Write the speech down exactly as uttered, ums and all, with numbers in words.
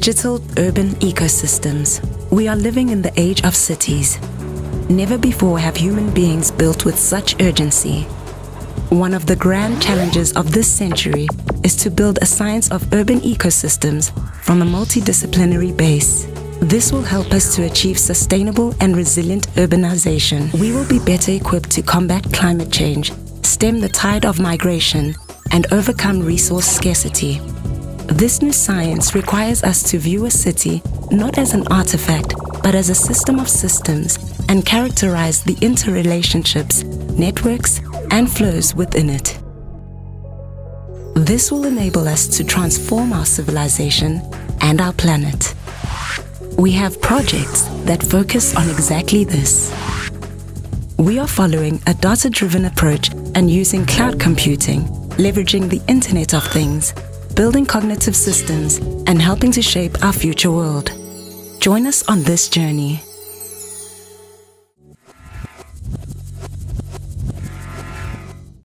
Digital urban ecosystems. We are living in the age of cities. Never before have human beings built with such urgency. One of the grand challenges of this century is to build a science of urban ecosystems from a multidisciplinary base. This will help us to achieve sustainable and resilient urbanization. We will be better equipped to combat climate change, stem the tide of migration, and overcome resource scarcity. This new science requires us to view a city not as an artifact, but as a system of systems, and characterize the interrelationships, networks, and flows within it. This will enable us to transform our civilization and our planet. We have projects that focus on exactly this. We are following a data-driven approach and using cloud computing, leveraging the Internet of Things, building cognitive systems, and helping to shape our future world. Join us on this journey.